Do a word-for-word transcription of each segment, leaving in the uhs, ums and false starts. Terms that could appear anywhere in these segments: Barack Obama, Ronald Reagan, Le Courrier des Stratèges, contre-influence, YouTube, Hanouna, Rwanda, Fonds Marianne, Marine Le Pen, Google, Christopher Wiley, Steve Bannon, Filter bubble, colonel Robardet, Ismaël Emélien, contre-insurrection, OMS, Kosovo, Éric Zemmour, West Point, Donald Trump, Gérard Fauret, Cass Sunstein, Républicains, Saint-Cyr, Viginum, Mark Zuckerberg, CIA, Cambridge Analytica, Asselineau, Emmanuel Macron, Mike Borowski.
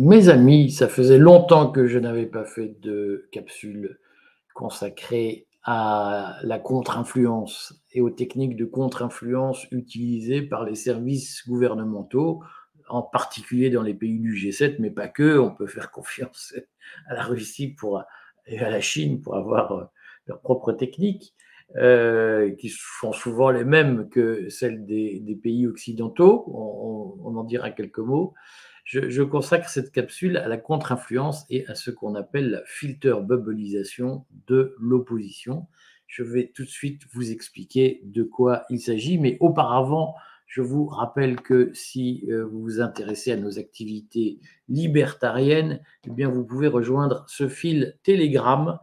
Mes amis, ça faisait longtemps que je n'avais pas fait de capsule consacrée à la contre-influence et aux techniques de contre-influence utilisées par les services gouvernementaux, en particulier dans les pays du G sept, mais pas que. On peut faire confiance à la Russie pour, et à la Chine pour avoir leurs propres techniques, euh, qui sont souvent les mêmes que celles des, des pays occidentaux. On, on, on en dira quelques mots. Je, je consacre cette capsule à la contre-influence et à ce qu'on appelle la filter bubbleisation de l'opposition. Je vais tout de suite vous expliquer de quoi il s'agit, mais auparavant, je vous rappelle que si vous vous intéressez à nos activités libertariennes, eh bien vous pouvez rejoindre ce fil Telegram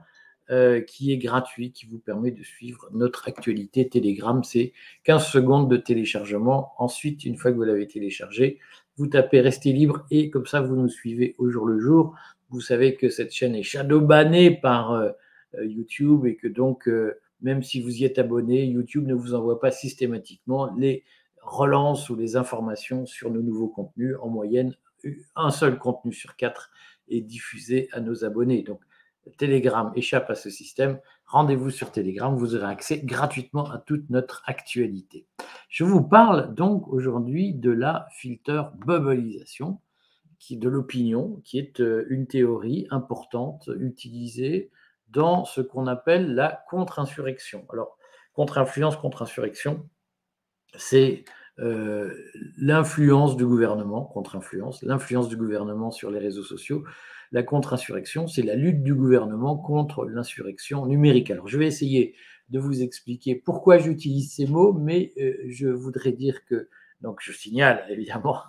euh, qui est gratuit, qui vous permet de suivre notre actualité Telegram. C'est quinze secondes de téléchargement. Ensuite, une fois que vous l'avez téléchargé, vous tapez « Restez libre » et comme ça, vous nous suivez au jour le jour. Vous savez que cette chaîne est shadowbannée par euh, YouTube et que donc, euh, même si vous y êtes abonné, YouTube ne vous envoie pas systématiquement les relances ou les informations sur nos nouveaux contenus. En moyenne, un seul contenu sur quatre est diffusé à nos abonnés. Donc, Telegram échappe à ce système. Rendez-vous sur Telegram, vous aurez accès gratuitement à toute notre actualité. Je vous parle donc aujourd'hui de la filter bubbleisation de l'opinion, qui est une théorie importante utilisée dans ce qu'on appelle la contre-insurrection. Alors, contre-influence, contre-insurrection, c'est euh, l'influence du gouvernement, contre-influence, l'influence du gouvernement sur les réseaux sociaux. La contre-insurrection, c'est la lutte du gouvernement contre l'insurrection numérique. Alors, je vais essayer de vous expliquer pourquoi j'utilise ces mots, mais euh, je voudrais dire que, donc je signale évidemment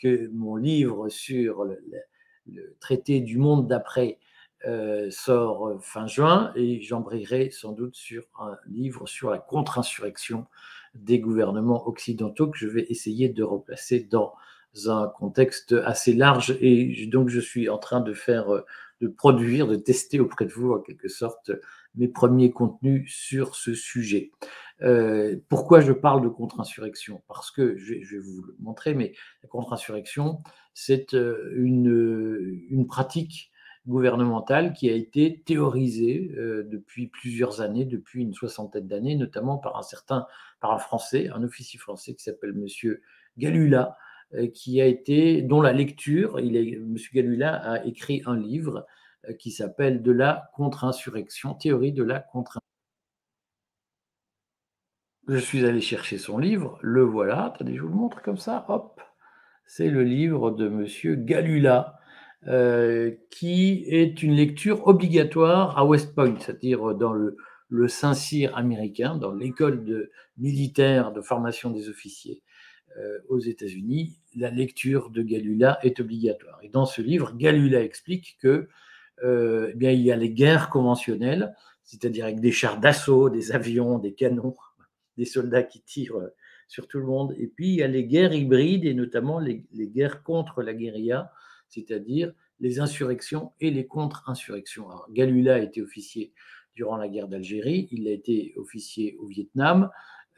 que mon livre sur le, le, le traité du monde d'après euh, sort fin juin, et j'embrayerai sans doute sur un livre sur la contre-insurrection des gouvernements occidentaux que je vais essayer de replacer dans un contexte assez large, et donc je suis en train de faire, de produire, de tester auprès de vous en quelque sorte mes premiers contenus sur ce sujet. Euh, pourquoi je parle de contre-insurrection? Parce que, je vais, je vais vous le montrer, mais la contre-insurrection, c'est une, une pratique gouvernementale qui a été théorisée euh, depuis plusieurs années, depuis une soixantaine d'années, notamment par un certain, par un Français, un officier français qui s'appelle Monsieur Galula, qui a été, dont la lecture, il est, M. Galula a écrit un livre qui s'appelle « De la contre-insurrection, théorie de la contre-insurrection ». Je suis allé chercher son livre, le voilà, attendez, je vous le montre comme ça, hop, c'est le livre de M. Galula, euh, qui est une lecture obligatoire à West Point, c'est-à-dire dans le, le Saint-Cyr américain, dans l'école de, militaire de formation des officiers aux États-Unis, la lecture de Galula est obligatoire. Et dans ce livre, Galula explique que, euh, eh bien, il y a les guerres conventionnelles, c'est-à-dire avec des chars d'assaut, des avions, des canons, des soldats qui tirent sur tout le monde. Et puis, il y a les guerres hybrides et notamment les, les guerres contre la guérilla, c'est-à-dire les insurrections et les contre-insurrections. Alors, Galula a été officier durant la guerre d'Algérie, il a été officier au Vietnam,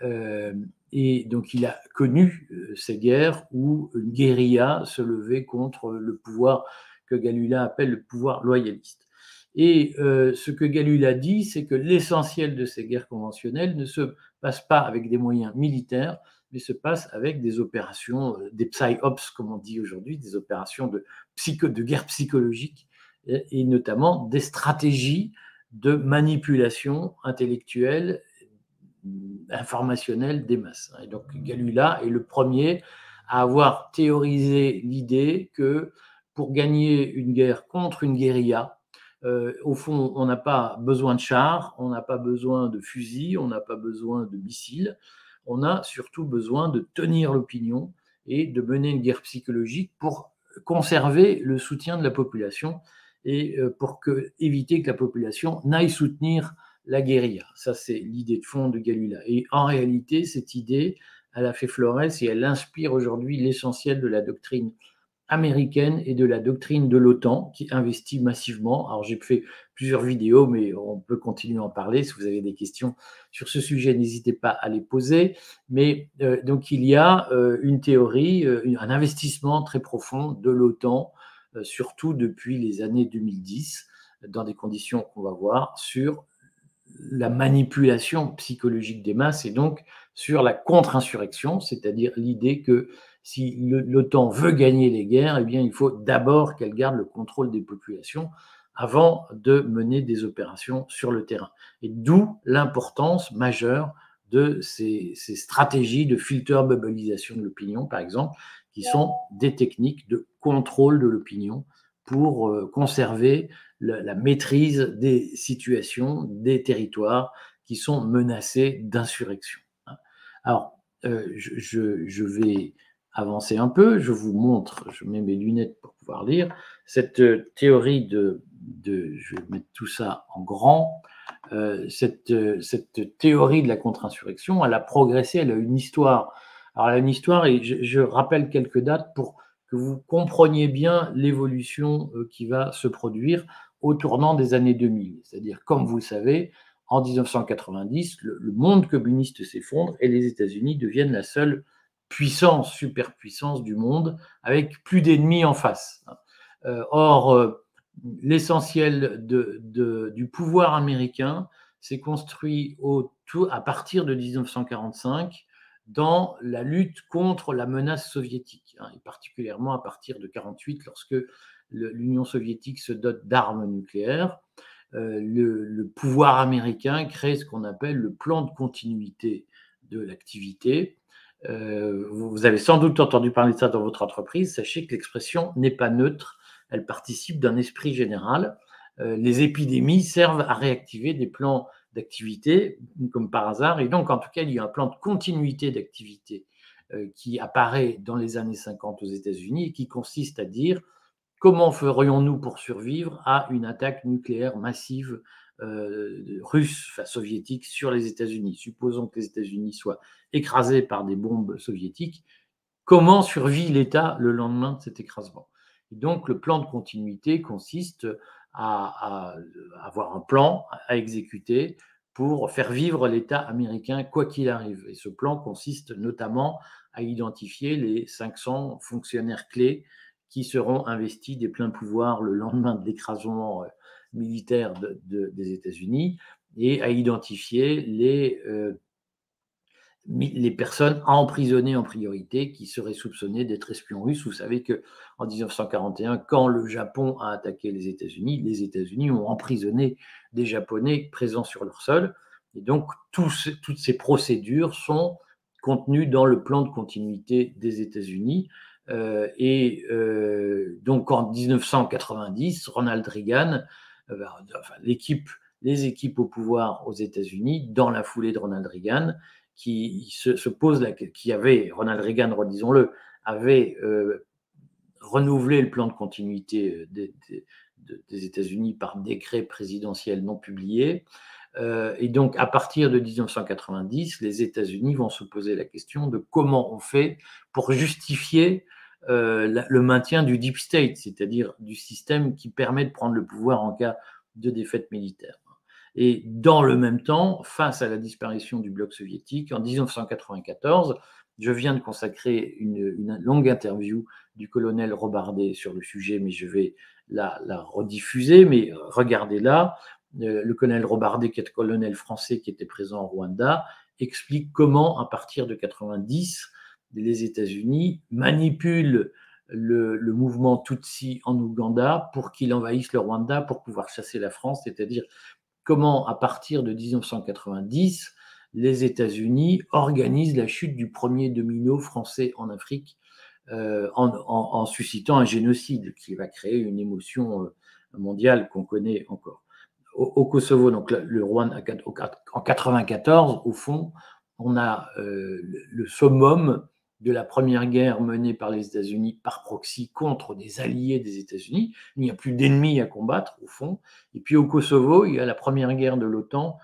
euh, et donc, il a connu euh, ces guerres où une guérilla se levait contre le pouvoir que Galula appelle le pouvoir loyaliste. Et euh, ce que Galula dit, c'est que l'essentiel de ces guerres conventionnelles ne se passe pas avec des moyens militaires, mais se passe avec des opérations, euh, des psy-ops, comme on dit aujourd'hui, des opérations de, psycho, de guerre psychologique, et, et notamment des stratégies de manipulation intellectuelle informationnel des masses. Et donc Galula est le premier à avoir théorisé l'idée que pour gagner une guerre contre une guérilla, euh, au fond, on n'a pas besoin de chars, on n'a pas besoin de fusils, on n'a pas besoin de missiles, on a surtout besoin de tenir l'opinion et de mener une guerre psychologique pour conserver le soutien de la population et pour que, éviter que la population n'aille soutenir la guérilla. Ça, c'est l'idée de fond de Galula. Et en réalité, cette idée, elle a fait florès et elle inspire aujourd'hui l'essentiel de la doctrine américaine et de la doctrine de l'OTAN qui investit massivement. Alors, j'ai fait plusieurs vidéos, mais on peut continuer à en parler. Si vous avez des questions sur ce sujet, n'hésitez pas à les poser. Mais euh, donc, il y a euh, une théorie, euh, un investissement très profond de l'OTAN euh, surtout depuis les années deux mille dix, dans des conditions qu'on va voir, sur la manipulation psychologique des masses et donc sur la contre-insurrection, c'est-à-dire l'idée que si l'OTAN veut gagner les guerres, eh bien, il faut d'abord qu'elle garde le contrôle des populations avant de mener des opérations sur le terrain. Et d'où l'importance majeure de ces, ces stratégies de filter bubbleisation de l'opinion, par exemple, qui sont des techniques de contrôle de l'opinion pour euh, conserver la, la maîtrise des situations, des territoires qui sont menacés d'insurrection. Alors, euh, je, je, je vais avancer un peu, je vous montre, je mets mes lunettes pour pouvoir lire, cette théorie de, de je vais mettre tout ça en grand, euh, cette, cette théorie de la contre-insurrection, elle a progressé, elle a une histoire. Alors elle a une histoire, et je, je rappelle quelques dates pour que vous compreniez bien l'évolution qui va se produire au tournant des années deux mille. C'est-à-dire, comme vous le savez, en mille neuf cent quatre-vingt-dix, le, le monde communiste s'effondre et les États-Unis deviennent la seule puissance, superpuissance du monde, avec plus d'ennemis en face. Euh, or, euh, l'essentiel de, de, du pouvoir américain s'est construit au tout, à partir de mille neuf cent quarante-cinq dans la lutte contre la menace soviétique, hein, et particulièrement à partir de mille neuf cent quarante-huit, lorsque l'Union soviétique se dote d'armes nucléaires. Euh, le, le pouvoir américain crée ce qu'on appelle le plan de continuité de l'activité. Euh, vous avez sans doute entendu parler de ça dans votre entreprise, sachez que l'expression n'est pas neutre, elle participe d'un esprit général. Euh, les épidémies servent à réactiver des plans d'activité, comme par hasard, et donc en tout cas il y a un plan de continuité d'activité euh, qui apparaît dans les années cinquante aux États-Unis et qui consiste à dire comment ferions-nous pour survivre à une attaque nucléaire massive Euh, russe, enfin soviétique, sur les États-Unis. Supposons que les États-Unis soient écrasés par des bombes soviétiques, comment survit l'État le lendemain de cet écrasement? Et donc, le plan de continuité consiste à, à avoir un plan à exécuter pour faire vivre l'État américain quoi qu'il arrive. Et ce plan consiste notamment à identifier les cinq cents fonctionnaires clés qui seront investis des pleins pouvoirs le lendemain de l'écrasement militaire de, de, des États-Unis et à identifier les, euh, les personnes à emprisonner en priorité qui seraient soupçonnées d'être espions russes. Vous savez qu'en mille neuf cent quarante et un, quand le Japon a attaqué les États-Unis, les États-Unis ont emprisonné des Japonais présents sur leur sol. Et donc, tous, toutes ces procédures sont contenues dans le plan de continuité des États-Unis. Euh, et euh, donc, en mille neuf cent quatre-vingt-dix, Ronald Reagan... Enfin, l'équipe, les équipes au pouvoir aux États-Unis, dans la foulée de Ronald Reagan, qui se, se pose la, qui avait, Ronald Reagan, redisons-le, avait euh, renouvelé le plan de continuité des, des, des États-Unis par décret présidentiel non publié. Euh, et donc, à partir de mille neuf cent quatre-vingt-dix, les États-Unis vont se poser la question de comment on fait pour justifier Euh, la, le maintien du deep state, c'est-à-dire du système qui permet de prendre le pouvoir en cas de défaite militaire. Et dans le même temps, face à la disparition du bloc soviétique, en mille neuf cent quatre-vingt-quatorze, je viens de consacrer une, une longue interview du colonel Robardet sur le sujet, mais je vais la, la rediffuser, mais regardez-la, euh, le colonel Robardet, qui est le colonel français qui était présent en Rwanda, explique comment, à partir de mille neuf cent quatre-vingt-dix, les États-Unis manipulent le, le mouvement Tutsi en Ouganda pour qu'il envahisse le Rwanda pour pouvoir chasser la France, c'est-à-dire comment, à partir de mille neuf cent quatre-vingt-dix, les États-Unis organisent la chute du premier domino français en Afrique euh, en, en, en suscitant un génocide qui va créer une émotion mondiale qu'on connaît encore. Au, au Kosovo, donc le Rwanda, en mille neuf cent quatre-vingt-quatorze, au fond, on a euh, le, le summum de la première guerre menée par les États-Unis par proxy contre des alliés des États-Unis. Il n'y a plus d'ennemis à combattre, au fond. Et puis au Kosovo, il y a la première guerre de l'OTAN,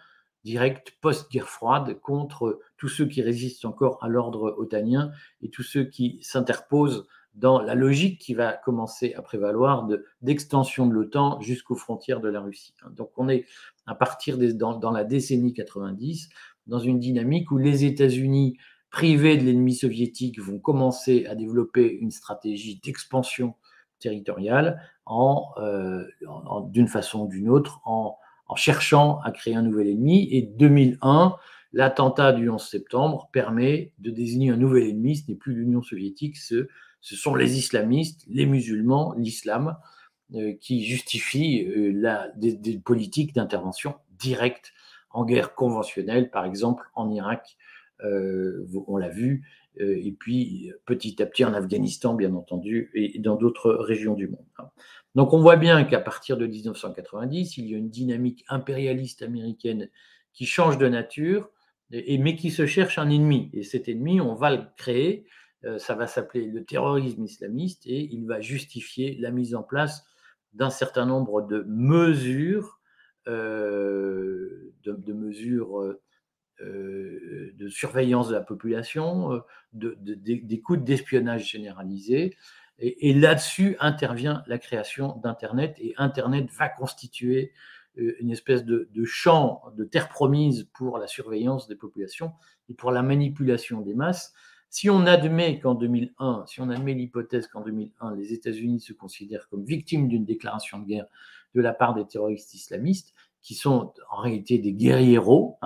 directe post-guerre froide, contre tous ceux qui résistent encore à l'ordre otanien et tous ceux qui s'interposent dans la logique qui va commencer à prévaloir d'extension de, de l'OTAN jusqu'aux frontières de la Russie. Donc on est, à partir des, dans, dans la décennie quatre-vingt-dix, dans une dynamique où les États-Unis, privés de l'ennemi soviétique, vont commencer à développer une stratégie d'expansion territoriales en, euh, en, en, d'une façon ou d'une autre en, en cherchant à créer un nouvel ennemi. Et deux mille un, l'attentat du onze septembre permet de désigner un nouvel ennemi, ce n'est plus l'Union soviétique, ce, ce sont les islamistes, les musulmans, l'islam, euh, qui justifient euh, la, des, des politiques d'intervention directe en guerre conventionnelle, par exemple en Irak, euh, on l'a vu, et puis petit à petit en Afghanistan, bien entendu, et dans d'autres régions du monde. Donc on voit bien qu'à partir de mille neuf cent quatre-vingt-dix, il y a une dynamique impérialiste américaine qui change de nature, mais qui se cherche un ennemi. Et cet ennemi, on va le créer, ça va s'appeler le terrorisme islamiste, et il va justifier la mise en place d'un certain nombre de mesures, euh, de, de mesures... Euh, de surveillance de la population, de, de, de, d'écoute, d'espionnage généralisé. Et, et là-dessus intervient la création d'Internet. Et Internet va constituer une espèce de, de champ, de terre promise pour la surveillance des populations et pour la manipulation des masses. Si on admet qu'en deux mille un, si on admet l'hypothèse qu'en deux mille un, les États-Unis se considèrent comme victimes d'une déclaration de guerre de la part des terroristes islamistes, qui sont en réalité des guerrieros.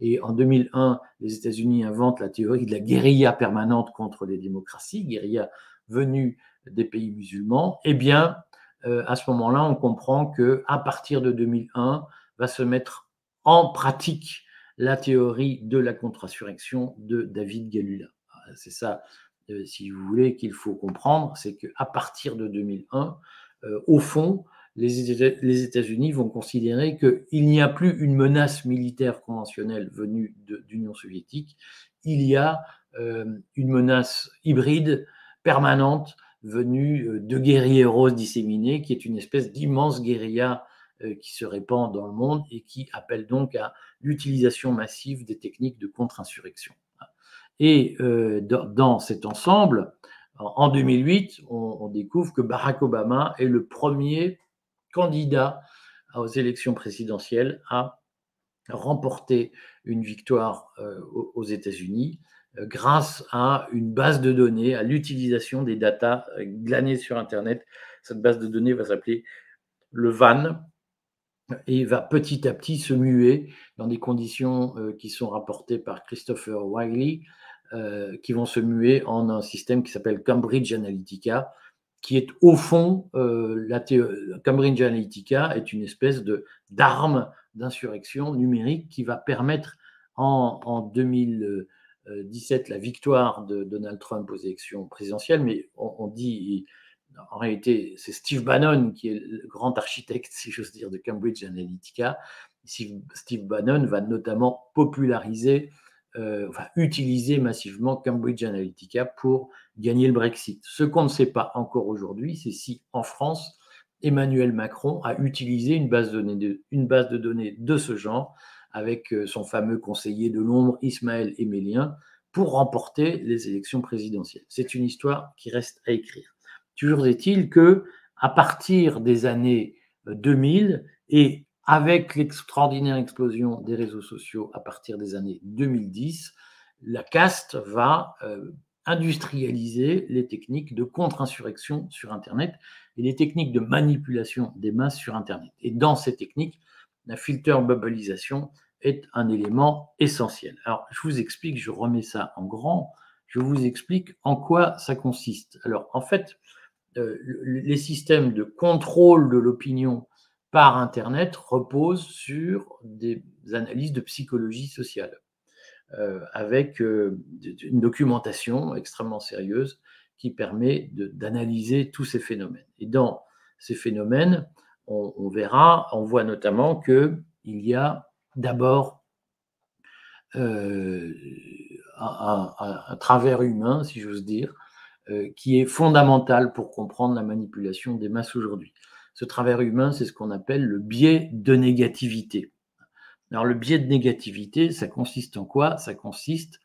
Et en deux mille un, les États-Unis inventent la théorie de la guérilla permanente contre les démocraties, guérilla venue des pays musulmans. Eh bien, euh, à ce moment-là, on comprend qu'à partir de deux mille un, va se mettre en pratique la théorie de la contre-insurrection de David Galula. C'est ça, euh, si vous voulez, qu'il faut comprendre, c'est qu'à partir de deux mille un, euh, au fond, les États-Unis vont considérer qu'il n'y a plus une menace militaire conventionnelle venue de, d'Union soviétique, il y a euh, une menace hybride permanente venue de guérilleros disséminés, qui est une espèce d'immense guérilla euh, qui se répand dans le monde et qui appelle donc à l'utilisation massive des techniques de contre-insurrection. Et euh, dans, dans cet ensemble, en deux mille huit, on, on découvre que Barack Obama est le premier candidat aux élections présidentielles a remporté une victoire euh, aux États-Unis euh, grâce à une base de données, à l'utilisation des datas euh, glanées sur Internet. Cette base de données va s'appeler le V A N et va petit à petit se muer dans des conditions euh, qui sont rapportées par Christopher Wiley, euh, qui vont se muer en un système qui s'appelle Cambridge Analytica, qui est au fond, euh, la Cambridge Analytica est une espèce de, d'arme d'insurrection numérique qui va permettre en, en deux mille dix-sept la victoire de Donald Trump aux élections présidentielles, mais on, on dit, en réalité, c'est Steve Bannon qui est le grand architecte, si j'ose dire, de Cambridge Analytica. Steve, Steve Bannon va notamment populariser, euh, va utiliser massivement Cambridge Analytica pour gagner le Brexit. Ce qu'on ne sait pas encore aujourd'hui, c'est si en France, Emmanuel Macron a utilisé une base de données de, une base de, données de ce genre avec son fameux conseiller de l'ombre, Ismaël Emélien, pour remporter les élections présidentielles. C'est une histoire qui reste à écrire. Toujours est-il qu'à partir des années deux mille et avec l'extraordinaire explosion des réseaux sociaux à partir des années deux mille dix, la caste va... Euh, industrialiser les techniques de contre-insurrection sur Internet et les techniques de manipulation des masses sur Internet. Et dans ces techniques, la filter bubbleisation est un élément essentiel. Alors, je vous explique, je remets ça en grand, je vous explique en quoi ça consiste. Alors, en fait, euh, les systèmes de contrôle de l'opinion par Internet reposent sur des analyses de psychologie sociale. Euh, avec euh, une documentation extrêmement sérieuse qui permet de, d'analyser tous ces phénomènes. Et dans ces phénomènes, on, on verra, on voit notamment qu'il y a d'abord euh, un, un, un travers humain, si j'ose dire, euh, qui est fondamental pour comprendre la manipulation des masses aujourd'hui. Ce travers humain, c'est ce qu'on appelle le biais de négativité. Alors, le biais de négativité, ça consiste en quoi? Ça consiste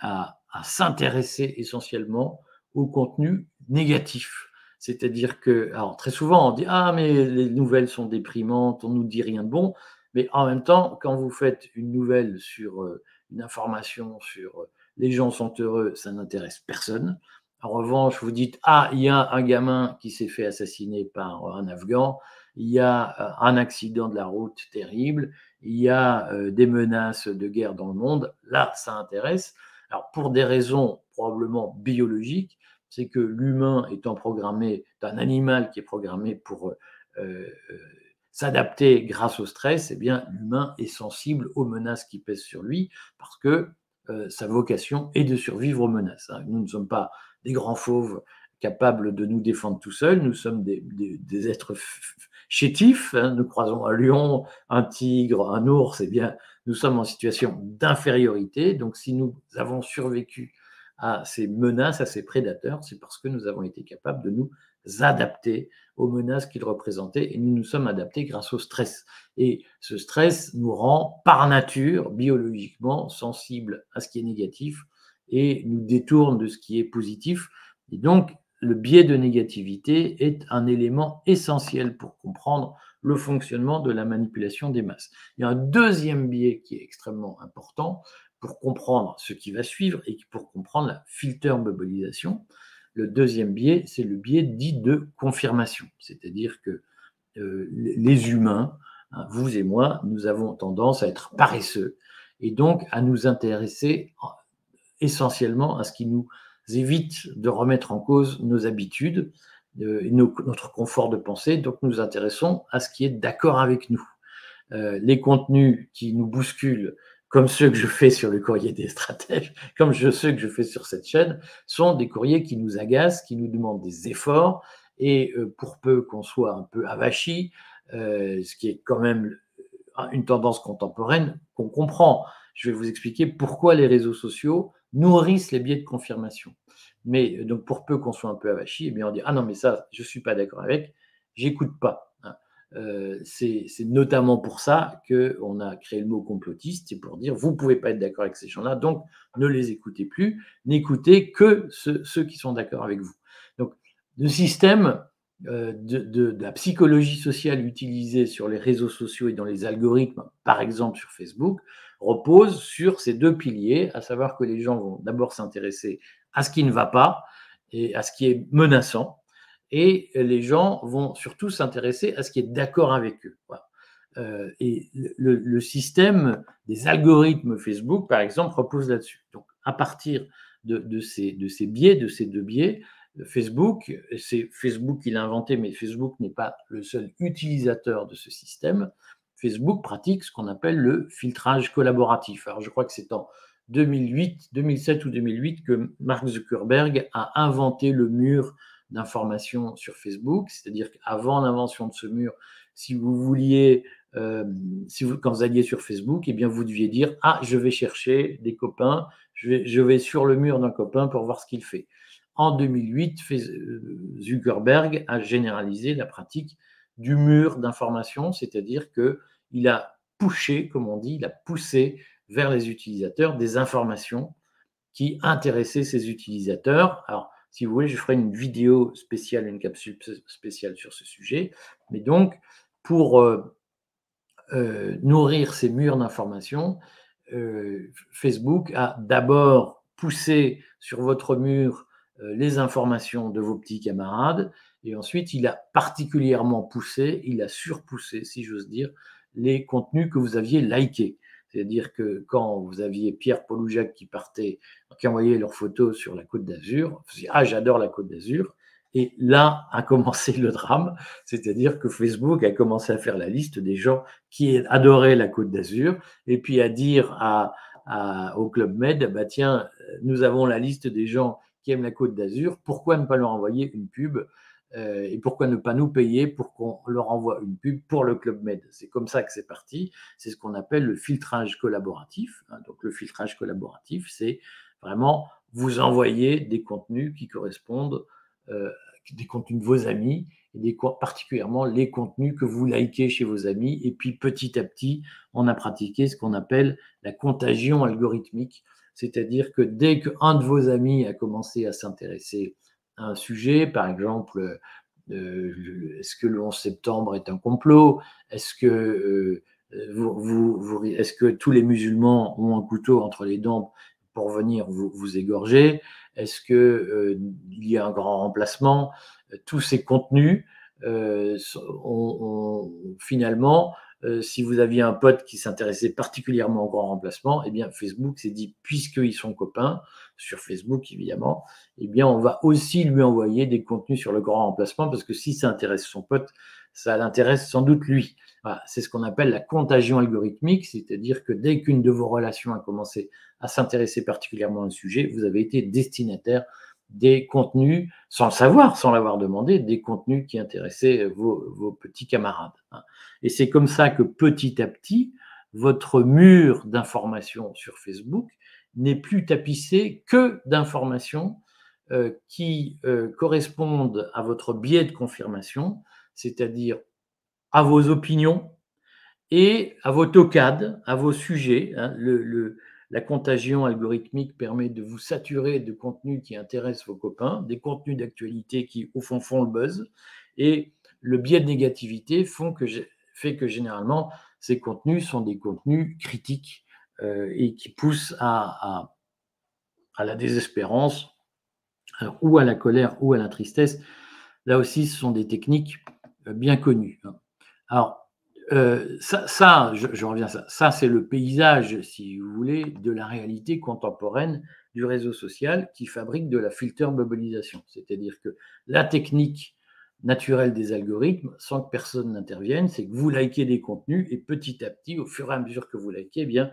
à, à s'intéresser essentiellement au contenu négatif. C'est-à-dire que, alors très souvent, on dit « Ah, mais les nouvelles sont déprimantes, on ne nous dit rien de bon », mais en même temps, quand vous faites une nouvelle sur euh, une information sur euh, « les gens sont heureux », ça n'intéresse personne. En revanche, vous dites, ah, il y a un gamin qui s'est fait assassiner par un Afghan, il y a un accident de la route terrible, il y a des menaces de guerre dans le monde, là, ça intéresse. Alors, pour des raisons probablement biologiques, c'est que l'humain étant programmé, d'un animal qui est programmé pour euh, s'adapter grâce au stress, eh bien, l'humain est sensible aux menaces qui pèsent sur lui, parce que euh, sa vocation est de survivre aux menaces. Hein. Nous ne sommes pas des grands fauves capables de nous défendre tout seuls, nous sommes des, des, des êtres chétifs, hein. Nous croisons un lion, un tigre, un ours, eh bien, nous sommes en situation d'infériorité, donc si nous avons survécu à ces menaces, à ces prédateurs, c'est parce que nous avons été capables de nous adapter aux menaces qu'ils représentaient, et nous nous sommes adaptés grâce au stress. Et ce stress nous rend par nature, biologiquement, sensibles à ce qui est négatif, et nous détourne de ce qui est positif. Et donc, le biais de négativité est un élément essentiel pour comprendre le fonctionnement de la manipulation des masses. Il y a un deuxième biais qui est extrêmement important pour comprendre ce qui va suivre et pour comprendre la filter bubbleisation. Le deuxième biais, c'est le biais dit de confirmation, c'est-à-dire que euh, les humains, hein, vous et moi, nous avons tendance à être paresseux et donc à nous intéresser essentiellement à ce qui nous évite de remettre en cause nos habitudes, euh, et nos, notre confort de pensée, donc nous intéressons à ce qui est d'accord avec nous. Euh, les contenus qui nous bousculent, comme ceux que je fais sur le courrier des stratèges, comme ceux que je fais sur cette chaîne, sont des courriers qui nous agacent, qui nous demandent des efforts, et pour peu qu'on soit un peu avachi, ce qui est quand même une tendance contemporaine qu'on comprend. Je vais vous expliquer pourquoi les réseaux sociaux nourrissent les biais de confirmation. Mais donc pour peu qu'on soit un peu avachi, eh bien on dit « Ah non, mais ça, je ne suis pas d'accord avec, j'écoute pas ». Euh, c'est notamment pour ça qu'on a créé le mot complotiste, c'est pour dire vous ne pouvez pas être d'accord avec ces gens-là, donc ne les écoutez plus, n'écoutez que ce, ceux qui sont d'accord avec vous. Donc le système euh, de, de, de la psychologie sociale utilisée sur les réseaux sociaux et dans les algorithmes, par exemple sur Facebook, repose sur ces deux piliers, à savoir que les gens vont d'abord s'intéresser à ce qui ne va pas et à ce qui est menaçant, et les gens vont surtout s'intéresser à ce qui est d'accord avec eux. Voilà. Euh, et le, le système des algorithmes Facebook, par exemple, repose là-dessus. Donc, à partir de, de, ces, de ces biais, de ces deux biais, Facebook, c'est Facebook qui l'a inventé, mais Facebook n'est pas le seul utilisateur de ce système. Facebook pratique ce qu'on appelle le filtrage collaboratif. Alors, je crois que c'est en deux mille huit, deux mille sept ou deux mille huit que Mark Zuckerberg a inventé le mur d'informations sur Facebook, c'est-à-dire qu'avant l'invention de ce mur, si vous vouliez, euh, si vous, quand vous alliez sur Facebook, eh bien vous deviez dire « Ah, je vais chercher des copains, je vais, je vais sur le mur d'un copain pour voir ce qu'il fait ». En deux mille huit, Zuckerberg a généralisé la pratique du mur d'informations, c'est-à-dire qu'il a poussé, comme on dit, il a poussé vers les utilisateurs des informations qui intéressaient ces utilisateurs. Alors, si vous voulez, je ferai une vidéo spéciale, une capsule spéciale sur ce sujet. Mais donc, pour euh, euh, nourrir ces murs d'information, euh, Facebook a d'abord poussé sur votre mur euh, les informations de vos petits camarades. Et ensuite, il a particulièrement poussé, il a surpoussé, si j'ose dire, les contenus que vous aviez likés. C'est-à-dire que quand vous aviez Pierre, Paul ou Jacques qui partaient, qui envoyaient leurs photos sur la Côte d'Azur, vous disiez « Ah, j'adore la Côte d'Azur ». Et là a commencé le drame, c'est-à-dire que Facebook a commencé à faire la liste des gens qui adoraient la Côte d'Azur et puis à dire à, à, au Club Med bah, « Tiens, nous avons la liste des gens qui aiment la Côte d'Azur, pourquoi ne pas leur envoyer une pub ?» Euh, et pourquoi ne pas nous payer pour qu'on leur envoie une pub pour le Club Med. C'est comme ça que c'est parti, c'est ce qu'on appelle le filtrage collaboratif. Hein. Donc le filtrage collaboratif, c'est vraiment vous envoyer des contenus qui correspondent, euh, des contenus de vos amis, et des, particulièrement les contenus que vous likez chez vos amis, et puis petit à petit, on a pratiqué ce qu'on appelle la contagion algorithmique, c'est-à-dire que dès qu'un de vos amis a commencé à s'intéresser un sujet, par exemple, euh, est-ce que le onze septembre est un complot? Est-ce que, euh, vous, vous, vous, est-ce que tous les musulmans ont un couteau entre les dents pour venir vous, vous égorger? Est-ce qu'il euh, y a un grand remplacement? Tous ces contenus, euh, on, on, finalement, euh, si vous aviez un pote qui s'intéressait particulièrement au grand remplacement, eh bien, Facebook s'est dit, puisqu'ils sont copains, sur Facebook évidemment, eh bien, on va aussi lui envoyer des contenus sur le grand remplacement, parce que si ça intéresse son pote, ça l'intéresse sans doute lui. Voilà, c'est ce qu'on appelle la contagion algorithmique, c'est-à-dire que dès qu'une de vos relations a commencé à s'intéresser particulièrement à un sujet, vous avez été destinataire des contenus, sans le savoir, sans l'avoir demandé, des contenus qui intéressaient vos, vos petits camarades. Et c'est comme ça que petit à petit, votre mur d'informations sur Facebook n'est plus tapissé que d'informations euh, qui euh, correspondent à votre biais de confirmation, c'est-à-dire à vos opinions et à vos tocades, à vos sujets. Hein, le, le, la contagion algorithmique permet de vous saturer de contenus qui intéressent vos copains, des contenus d'actualité qui, au fond, font le buzz. Et le biais de négativité font que, fait que, généralement, ces contenus sont des contenus critiques euh, et qui poussent à, à, à la désespérance, alors, ou à la colère, ou à la tristesse. Là aussi, ce sont des techniques euh, bien connues. Hein. Alors, euh, ça, ça je, je reviens à ça, ça c'est le paysage, si vous voulez, de la réalité contemporaine du réseau social qui fabrique de la filter bubbleisation. C'est-à-dire que la technique naturelle des algorithmes, sans que personne n'intervienne, c'est que vous likez des contenus et petit à petit, au fur et à mesure que vous likez, eh bien,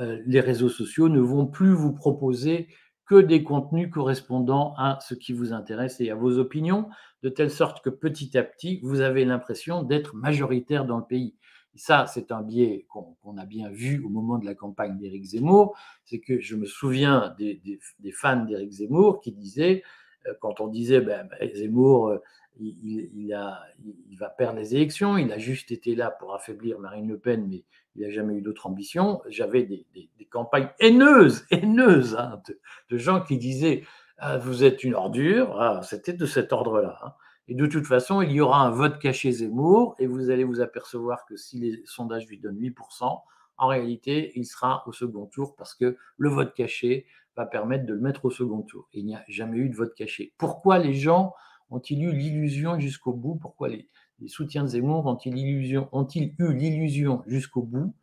euh, les réseaux sociaux ne vont plus vous proposer que des contenus correspondant à ce qui vous intéresse et à vos opinions, de telle sorte que petit à petit, vous avez l'impression d'être majoritaire dans le pays. Et ça, c'est un biais qu'on qu'on a bien vu au moment de la campagne d'Éric Zemmour, c'est que je me souviens des, des, des fans d'Éric Zemmour qui disaient, euh, quand on disait ben, « Zemmour, euh, il, il, a, il va perdre les élections, il a juste été là pour affaiblir Marine Le Pen, mais il n'a jamais eu d'autre ambition », j'avais des, des, des campagnes haineuses, haineuses, hein, de, de gens qui disaient ah, « vous êtes une ordure ah, », c'était de cet ordre-là. Hein. Et de toute façon, il y aura un vote caché Zemmour, et vous allez vous apercevoir que si les sondages lui donnent huit pour cent, en réalité, il sera au second tour, parce que le vote caché va permettre de le mettre au second tour. Il n'y a jamais eu de vote caché. Pourquoi les gens ont-ils eu l'illusion jusqu'au bout? Pourquoi les... Les soutiens de Zemmour ont-ils illusion, ont-ils eu l'illusion jusqu'au bout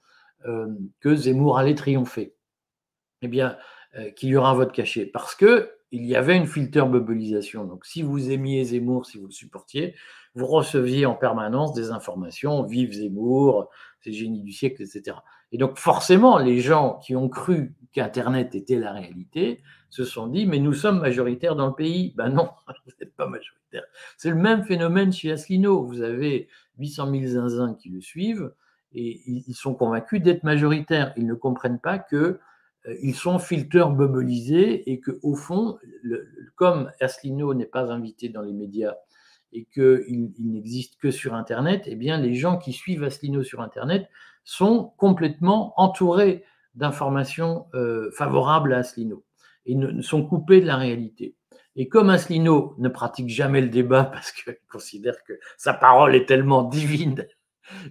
euh, que Zemmour allait triompher? Eh bien, euh, qu'il y aura un vote caché, parce qu'il y avait une filter bubbleisation. Donc, si vous aimiez Zemmour, si vous le supportiez, vous receviez en permanence des informations, vive Zemmour, c'est le génie du siècle, et cetera. Et donc, forcément, les gens qui ont cru qu'Internet était la réalité se sont dit, mais nous sommes majoritaires dans le pays. Ben non, vous n'êtes pas majoritaire. C'est le même phénomène chez Asselineau. Vous avez huit cent mille zinzins qui le suivent et ils sont convaincus d'être majoritaires. Ils ne comprennent pas qu'ils euh, sont filters bubbleisés et qu'au fond, le, comme Asselineau n'est pas invité dans les médias et qu'il il, n'existe que sur Internet, eh bien, les gens qui suivent Asselineau sur Internet sont complètement entourés d'informations euh, favorables à Asselineau et ne, ne sont coupés de la réalité. Et comme Asselineau ne pratique jamais le débat parce qu'il considère que sa parole est tellement divine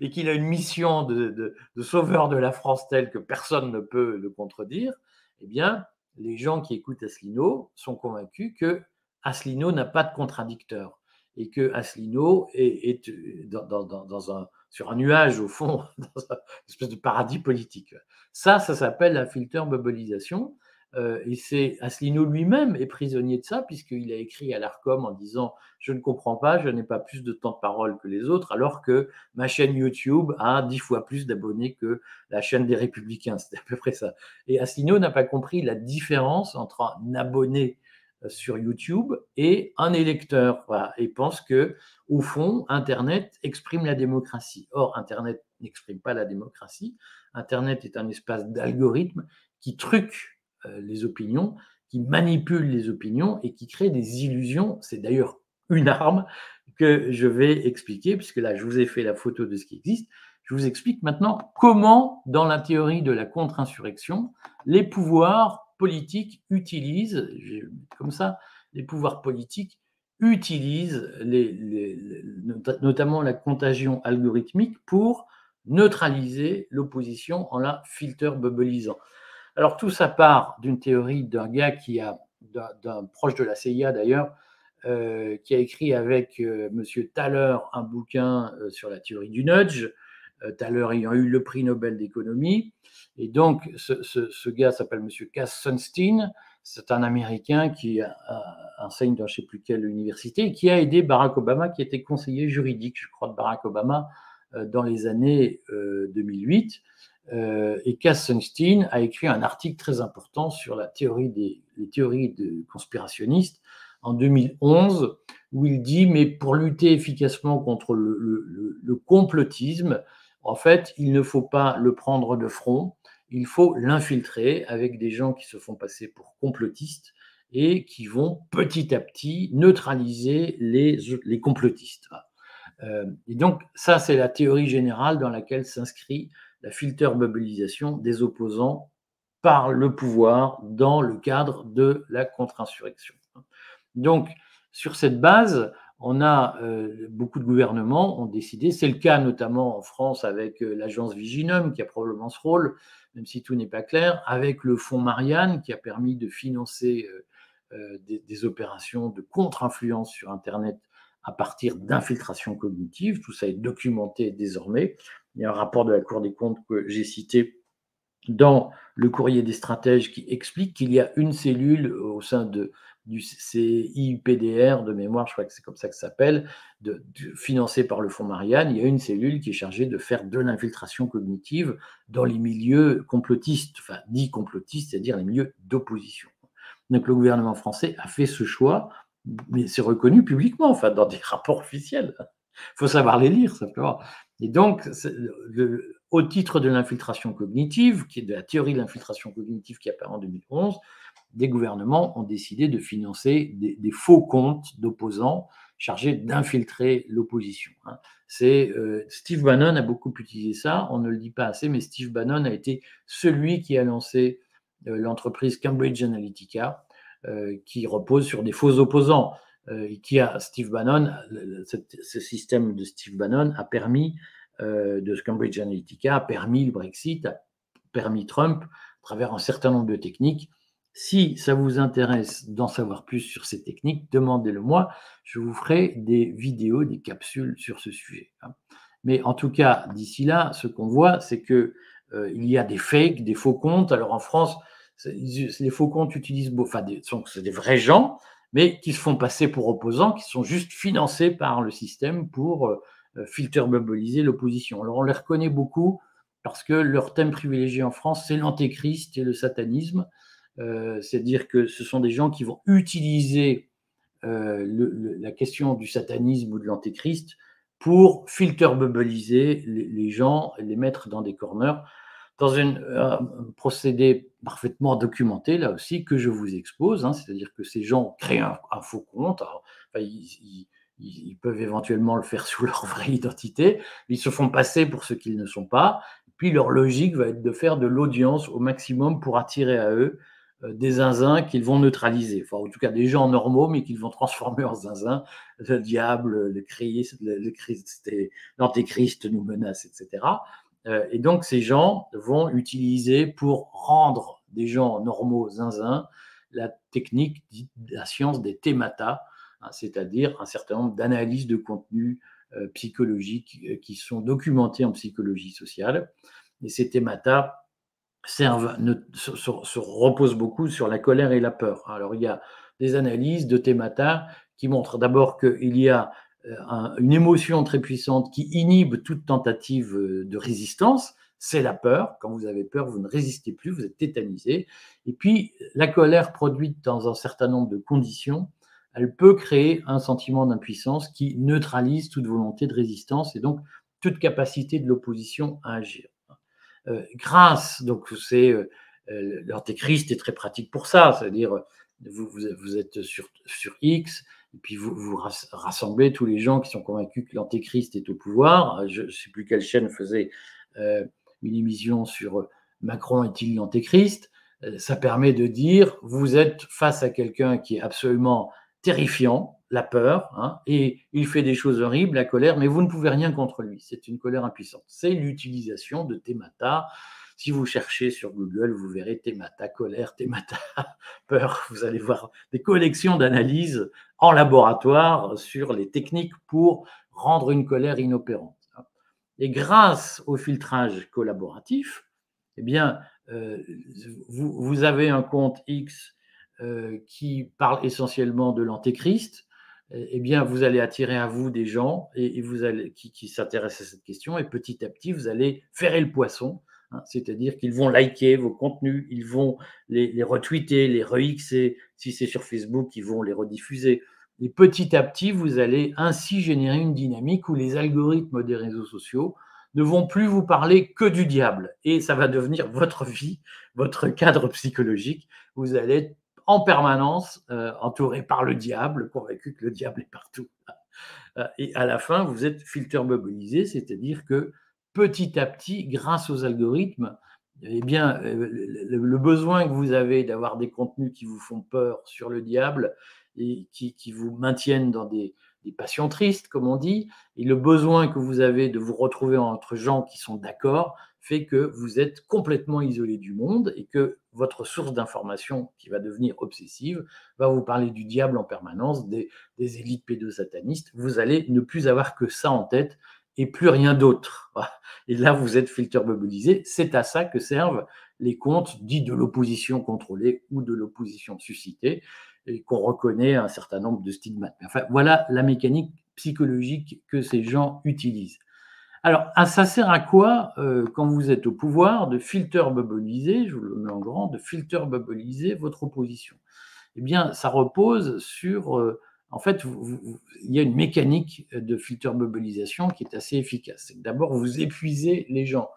et qu'il a une mission de, de, de sauveur de la France telle que personne ne peut le contredire, eh bien, les gens qui écoutent Asselineau sont convaincus que Asselineau n'a pas de contradicteur et que Asselineau est, est dans, dans, dans un... sur un nuage, au fond, dans une espèce de paradis politique. Ça, ça s'appelle la filter bubbleisation. Euh, et c'est Asselineau lui-même est prisonnier de ça, puisqu'il a écrit à l'ARCOM en disant « Je ne comprends pas, je n'ai pas plus de temps de parole que les autres, alors que ma chaîne YouTube a dix fois plus d'abonnés que la chaîne des Républicains. » C'était à peu près ça. Et Asselineau n'a pas compris la différence entre un abonné sur YouTube et un électeur, voilà, et pense que au fond Internet exprime la démocratie. Or Internet n'exprime pas la démocratie. Internet est un espace d'algorithmes qui truque euh, les opinions, qui manipule les opinions et qui crée des illusions. C'est d'ailleurs une arme que je vais expliquer, puisque là je vous ai fait la photo de ce qui existe. Je vous explique maintenant comment, dans la théorie de la contre-insurrection, les pouvoirs politiques utilisent, comme ça, les pouvoirs politiques utilisent les, les, les, notamment la contagion algorithmique pour neutraliser l'opposition en la filter bubbleisant. Alors tout ça part d'une théorie d'un gars qui a d'un proche de la C I A d'ailleurs, euh, qui a écrit avec euh, M. Thaler un bouquin euh, sur la théorie du nudge, euh, Thaler ayant eu le prix Nobel d'économie. Et donc, ce, ce, ce gars s'appelle M. Cass Sunstein, c'est un Américain qui a, a, enseigne dans je ne sais plus quelle université et qui a aidé Barack Obama, qui était conseiller juridique, je crois, de Barack Obama euh, dans les années euh, deux mille huit. Euh, et Cass Sunstein a écrit un article très important sur la théorie des, les théories de conspirationnistes en deux mille onze, où il dit « mais pour lutter efficacement contre le, le, le complotisme, en fait, il ne faut pas le prendre de front, il faut l'infiltrer avec des gens qui se font passer pour complotistes et qui vont petit à petit neutraliser les, les complotistes. » euh, Et donc, ça, c'est la théorie générale dans laquelle s'inscrit la filter bubbleisation des opposants par le pouvoir dans le cadre de la contre-insurrection. Donc, sur cette base, on a euh, beaucoup de gouvernements ont décidé, c'est le cas notamment en France avec euh, l'agence Viginum qui a probablement ce rôle, même si tout n'est pas clair, avec le Fonds Marianne qui a permis de financer euh, euh, des, des opérations de contre-influence sur Internet à partir d'infiltrations cognitives. Tout ça est documenté désormais. Il y a un rapport de la Cour des comptes que j'ai cité dans Le Courrier des Stratèges qui explique qu'il y a une cellule au sein de, du C I U P D R, de mémoire, je crois que c'est comme ça que ça s'appelle, de, de, financée par le Fonds Marianne. Il y a une cellule qui est chargée de faire de l'infiltration cognitive dans les milieux complotistes, enfin dits complotistes, c'est-à-dire les milieux d'opposition. Donc le gouvernement français a fait ce choix, mais c'est reconnu publiquement, enfin dans des rapports officiels. Il faut savoir les lire, simplement. Et donc, le, au titre de l'infiltration cognitive, qui est de la théorie de l'infiltration cognitive qui apparaît en deux mille onze, des gouvernements ont décidé de financer des, des faux comptes d'opposants chargés d'infiltrer l'opposition. C'est, euh, Steve Bannon a beaucoup utilisé ça, on ne le dit pas assez, mais Steve Bannon a été celui qui a lancé euh, l'entreprise Cambridge Analytica, euh, qui repose sur des faux opposants. Et qui a Steve Bannon, ce système de Steve Bannon a permis, euh, de Cambridge Analytica, a permis le Brexit, a permis Trump, à travers un certain nombre de techniques. Si ça vous intéresse d'en savoir plus sur ces techniques, demandez-le-moi, je vous ferai des vidéos, des capsules sur ce sujet. Mais en tout cas, d'ici là, ce qu'on voit, c'est que euh, il y a des fakes, des faux comptes. Alors en France, les faux comptes utilisent, enfin, des, sont, c'est des vrais gens, mais qui se font passer pour opposants, qui sont juste financés par le système pour euh, filter bubbleiser l'opposition. Alors on les reconnaît beaucoup parce que leur thème privilégié en France, c'est l'antéchrist et le satanisme. Euh, c'est-à-dire que ce sont des gens qui vont utiliser euh, le, le, la question du satanisme ou de l'antéchrist pour filter bubbleiser les, les gens, les mettre dans des corners, dans un euh, procédé parfaitement documenté, là aussi, que je vous expose, hein, c'est-à-dire que ces gens créent un, un faux compte, alors, enfin, ils, ils, ils peuvent éventuellement le faire sous leur vraie identité, ils se font passer pour ce qu'ils ne sont pas, et puis leur logique va être de faire de l'audience au maximum pour attirer à eux euh, des zinzins qu'ils vont neutraliser, enfin en tout cas des gens normaux, mais qu'ils vont transformer en zinzins, le diable, le Christ, le Christ, l'antéchrist nous menace, et cetera Et donc, ces gens vont utiliser pour rendre des gens normaux zinzins la technique dite la science des thémata, hein, c'est-à-dire un certain nombre d'analyses de contenus euh, psychologiques euh, qui sont documentées en psychologie sociale. Et ces thémata servent, ne, se, se, se reposent beaucoup sur la colère et la peur. Alors, il y a des analyses de thémata qui montrent d'abord qu'il y a une émotion très puissante qui inhibe toute tentative de résistance, c'est la peur. Quand vous avez peur, vous ne résistez plus, vous êtes tétanisé. Et puis, la colère produite dans un certain nombre de conditions, elle peut créer un sentiment d'impuissance qui neutralise toute volonté de résistance et donc toute capacité de l'opposition à agir. Euh, grâce, donc c'est euh, l'antéchrist est très pratique pour ça, c'est-à-dire vous, vous êtes sur, sur X, et puis vous, vous rassemblez tous les gens qui sont convaincus que l'antéchrist est au pouvoir. Je ne sais plus quelle chaîne faisait euh, une émission sur Macron est-il l'antéchrist. Euh, ça permet de dire, vous êtes face à quelqu'un qui est absolument terrifiant, la peur, hein, et il fait des choses horribles, la colère, mais vous ne pouvez rien contre lui. C'est une colère impuissante. C'est l'utilisation de thémata. Si vous cherchez sur Google, vous verrez Temata colère, Temata peur. Vous allez voir des collections d'analyses en laboratoire sur les techniques pour rendre une colère inopérante. Et grâce au filtrage collaboratif, eh bien, euh, vous, vous avez un compte X euh, qui parle essentiellement de l'antéchrist. Eh bien, vous allez attirer à vous des gens et, et vous allez, qui, qui s'intéressent à cette question, et petit à petit, vous allez ferrer le poisson, hein, c'est-à-dire qu'ils vont liker vos contenus, ils vont les, les retweeter, les re-xer, si c'est sur Facebook, ils vont les rediffuser. Et petit à petit, vous allez ainsi générer une dynamique où les algorithmes des réseaux sociaux ne vont plus vous parler que du diable, et ça va devenir votre vie, votre cadre psychologique. Vous allez être en permanence euh, entouré par le diable, convaincu que le diable est partout. Et à la fin, vous êtes filter bubbleisé, c'est-à-dire que petit à petit, grâce aux algorithmes, eh bien, le, le besoin que vous avez d'avoir des contenus qui vous font peur sur le diable et qui, qui vous maintiennent dans des, des passions tristes, comme on dit, et le besoin que vous avez de vous retrouver entre gens qui sont d'accord, fait que vous êtes complètement isolé du monde et que votre source d'information, qui va devenir obsessive, va vous parler du diable en permanence, des, des élites pédosatanistes. Vous allez ne plus avoir que ça en tête et plus rien d'autre. Et là, vous êtes filter bubbleisé. C'est à ça que servent les comptes dits de l'opposition contrôlée ou de l'opposition suscitée, et qu'on reconnaît un certain nombre de stigmates. Enfin, voilà la mécanique psychologique que ces gens utilisent. Alors, ça sert à quoi, euh, quand vous êtes au pouvoir, de filter bubbleiser, je vous le mets en grand, de filter bubbleiser votre opposition? Eh bien, ça repose sur… Euh, en fait, vous, vous, il y a une mécanique de filter bubbleisation qui est assez efficace. D'abord, vous épuisez les gens,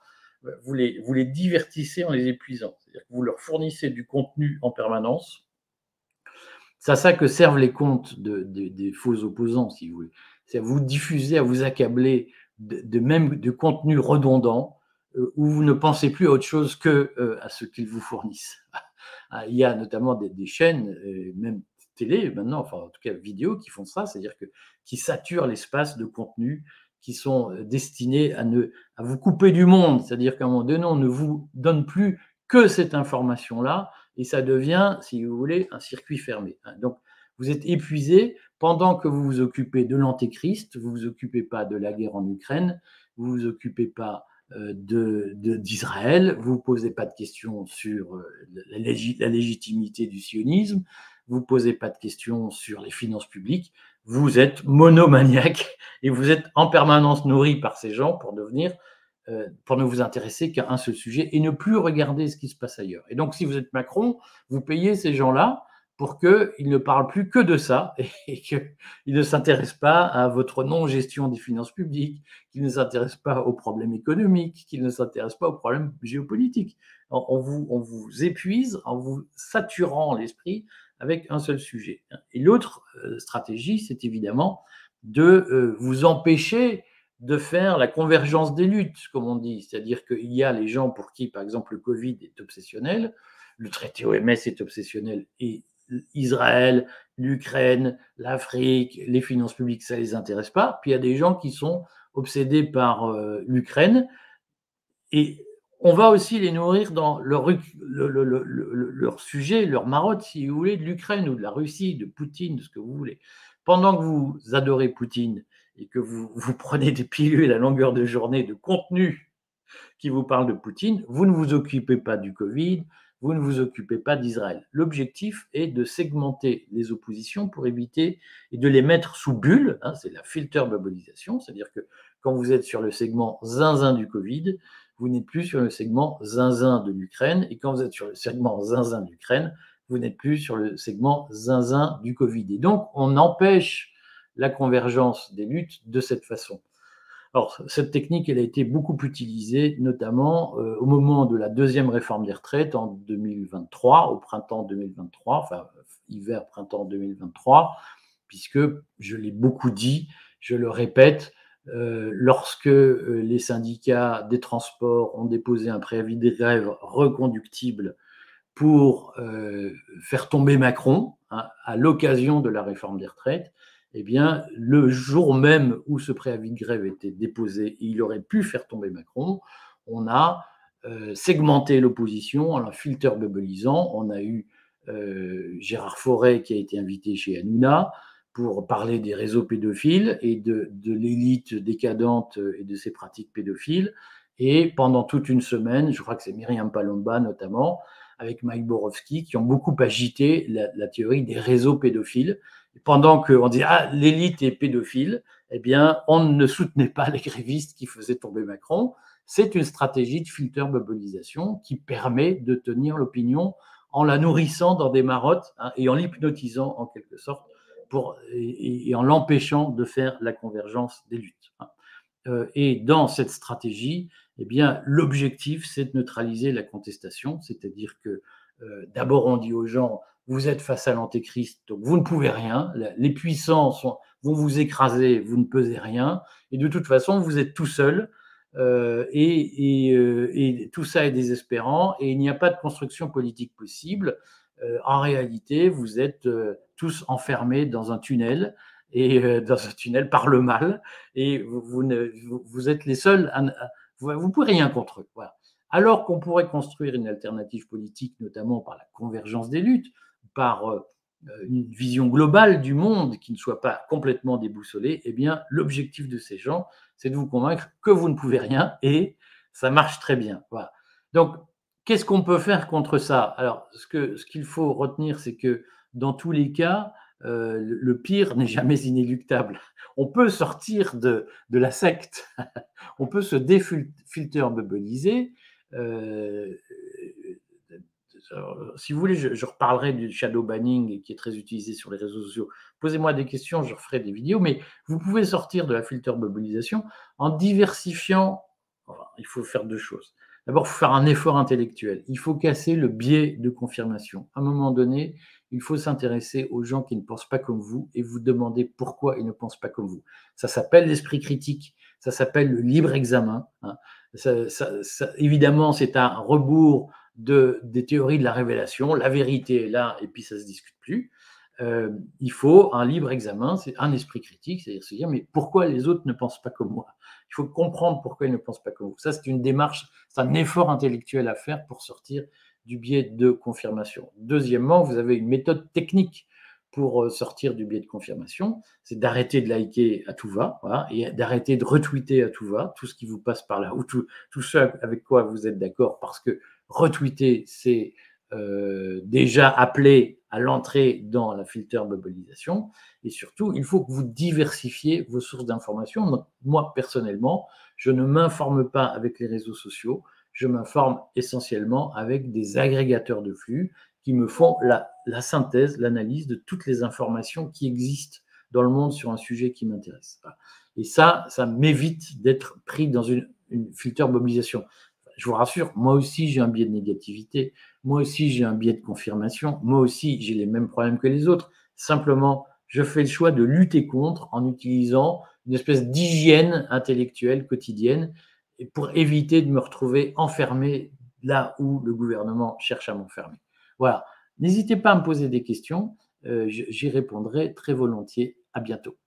vous les, vous les divertissez en les épuisant. C'est-à-dire que vous leur fournissez du contenu en permanence. C'est à ça que servent les comptes de, de, des faux opposants, si vous voulez. C'est à vous diffuser, à vous accabler De, de même de contenu redondant euh, où vous ne pensez plus à autre chose que euh, à ce qu'ils vous fournissent. Il y a notamment des, des chaînes, euh, même télé maintenant, enfin en tout cas vidéo, qui font ça, c'est-à-dire que qui saturent l'espace de contenu qui sont destinés à ne à vous couper du monde, c'est-à-dire qu'à un moment donné on ne vous donne plus que cette information-là et ça devient, si vous voulez, un circuit fermé. Donc vous êtes épuisé. Pendant que vous vous occupez de l'antéchrist, vous ne vous occupez pas de la guerre en Ukraine, vous ne vous occupez pas de, de, d'Israël, vous ne posez pas de questions sur la, lég- la légitimité du sionisme, vous ne posez pas de questions sur les finances publiques, vous êtes monomaniaque et vous êtes en permanence nourri par ces gens pour devenir, euh, pour ne vous intéresser qu'à un seul sujet et ne plus regarder ce qui se passe ailleurs. Et donc, si vous êtes Macron, vous payez ces gens-là pour qu'ils ne parlent plus que de ça et qu'ils ne s'intéressent pas à votre non-gestion des finances publiques, qu'ils ne s'intéressent pas aux problèmes économiques, qu'ils ne s'intéressent pas aux problèmes géopolitiques. On vous, on vous épuise en vous saturant l'esprit avec un seul sujet. Et l'autre stratégie, c'est évidemment de vous empêcher de faire la convergence des luttes, comme on dit. C'est-à-dire qu'il y a les gens pour qui, par exemple, le Covid est obsessionnel, le traité O M S est obsessionnel et Israël, l'Ukraine, l'Afrique, les finances publiques, ça ne les intéresse pas. Puis il y a des gens qui sont obsédés par euh, l'Ukraine et on va aussi les nourrir dans leur, le, le, le, le, leur sujet, leur marotte, si vous voulez, de l'Ukraine ou de la Russie, de Poutine, de ce que vous voulez. Pendant que vous adorez Poutine et que vous, vous prenez des pilules à longueur de journée de contenu qui vous parle de Poutine, vous ne vous occupez pas du Covid, vous ne vous occupez pas d'Israël. L'objectif est de segmenter les oppositions pour éviter et de les mettre sous bulle. Hein, c'est la filter bubbleisation, c'est-à-dire que quand vous êtes sur le segment zinzin du Covid, vous n'êtes plus sur le segment zinzin de l'Ukraine. Et quand vous êtes sur le segment zinzin de l'Ukraine, vous n'êtes plus sur le segment zinzin du Covid. Et donc, on empêche la convergence des luttes de cette façon. Alors, cette technique, elle a été beaucoup utilisée, notamment euh, au moment de la deuxième réforme des retraites en deux mille vingt-trois, au printemps deux mille vingt-trois, enfin, hiver-printemps deux mille vingt-trois, puisque, je l'ai beaucoup dit, je le répète, euh, lorsque euh, les syndicats des transports ont déposé un préavis de grève reconductible pour euh, faire tomber Macron, hein, à l'occasion de la réforme des retraites, eh bien, le jour même où ce préavis de grève était déposé, et il aurait pu faire tomber Macron, on a euh, segmenter l'opposition en la filter bubbleisant. On a eu euh, Gérard Fauret qui a été invité chez Hanouna pour parler des réseaux pédophiles et de, de l'élite décadente et de ses pratiques pédophiles. Et pendant toute une semaine, je crois que c'est Myriam Palomba notamment, avec Mike Borowski, qui ont beaucoup agité la, la théorie des réseaux pédophiles. Et pendant qu'on disait « Ah, l'élite est pédophile », eh bien, on ne soutenait pas les grévistes qui faisaient tomber Macron. C'est une stratégie de filter bubbleisation qui permet de tenir l'opinion en la nourrissant dans des marottes, hein, et en l'hypnotisant en quelque sorte, pour, et, et en l'empêchant de faire la convergence des luttes. Hein. Euh, et dans cette stratégie, eh bien, l'objectif, c'est de neutraliser la contestation, c'est-à-dire que euh, d'abord on dit aux gens « vous êtes face à l'antéchrist, donc vous ne pouvez rien, les puissants sont, vont vous écraser, vous ne pesez rien, et de toute façon vous êtes tout seul, euh, et, et, euh, et tout ça est désespérant, et il n'y a pas de construction politique possible, euh, en réalité vous êtes euh, tous enfermés dans un tunnel », et euh, dans un tunnel par le mal, et vous, vous, ne, vous, vous êtes les seuls, à, à, vous ne pouvez rien contre eux. Voilà. Alors qu'on pourrait construire une alternative politique, notamment par la convergence des luttes, par euh, une vision globale du monde qui ne soit pas complètement déboussolée, eh bien, l'objectif de ces gens, c'est de vous convaincre que vous ne pouvez rien, et ça marche très bien. Voilà. Donc, qu'est-ce qu'on peut faire contre ça? Alors, ce que, ce qu'il faut retenir, c'est que dans tous les cas, Euh, le pire n'est jamais inéluctable. On peut sortir de, de la secte, on peut se défilter bubbleiser. Euh, si vous voulez, je, je reparlerai du shadow banning qui est très utilisé sur les réseaux sociaux. Posez-moi des questions, je referai des vidéos, mais vous pouvez sortir de la filter bubbleisation en diversifiant. Alors, il faut faire deux choses. D'abord, il faut faire un effort intellectuel. Il faut casser le biais de confirmation. À un moment donné, il faut s'intéresser aux gens qui ne pensent pas comme vous et vous demander pourquoi ils ne pensent pas comme vous. Ça s'appelle l'esprit critique, ça s'appelle le libre examen. Ça, ça, ça, évidemment, c'est un rebours de, des théories de la révélation. La vérité est là et puis ça ne se discute plus. Euh, il faut un libre examen, c'est un esprit critique, c'est-à-dire se dire mais pourquoi les autres ne pensent pas comme moi? Il faut comprendre pourquoi ils ne pensent pas comme vous. Ça, c'est une démarche, c'est un effort intellectuel à faire pour sortir du biais de confirmation. Deuxièmement, vous avez une méthode technique pour sortir du biais de confirmation, c'est d'arrêter de liker à tout va, voilà, et d'arrêter de retweeter à tout va, tout ce qui vous passe par là, ou tout, tout ce avec quoi vous êtes d'accord, parce que retweeter, c'est euh, déjà appelé à l'entrée dans la filter bubbleisation, et surtout, il faut que vous diversifiez vos sources d'informations. Moi, personnellement, je ne m'informe pas avec les réseaux sociaux, je m'informe essentiellement avec des agrégateurs de flux qui me font la, la synthèse, l'analyse de toutes les informations qui existent dans le monde sur un sujet qui m'intéresse. Et ça, ça m'évite d'être pris dans une, une filter bubbleisation. Je vous rassure, moi aussi j'ai un biais de négativité, moi aussi j'ai un biais de confirmation, moi aussi j'ai les mêmes problèmes que les autres. Simplement, je fais le choix de lutter contre en utilisant une espèce d'hygiène intellectuelle quotidienne et pour éviter de me retrouver enfermé là où le gouvernement cherche à m'enfermer. Voilà. N'hésitez pas à me poser des questions, euh, j'y répondrai très volontiers. À bientôt.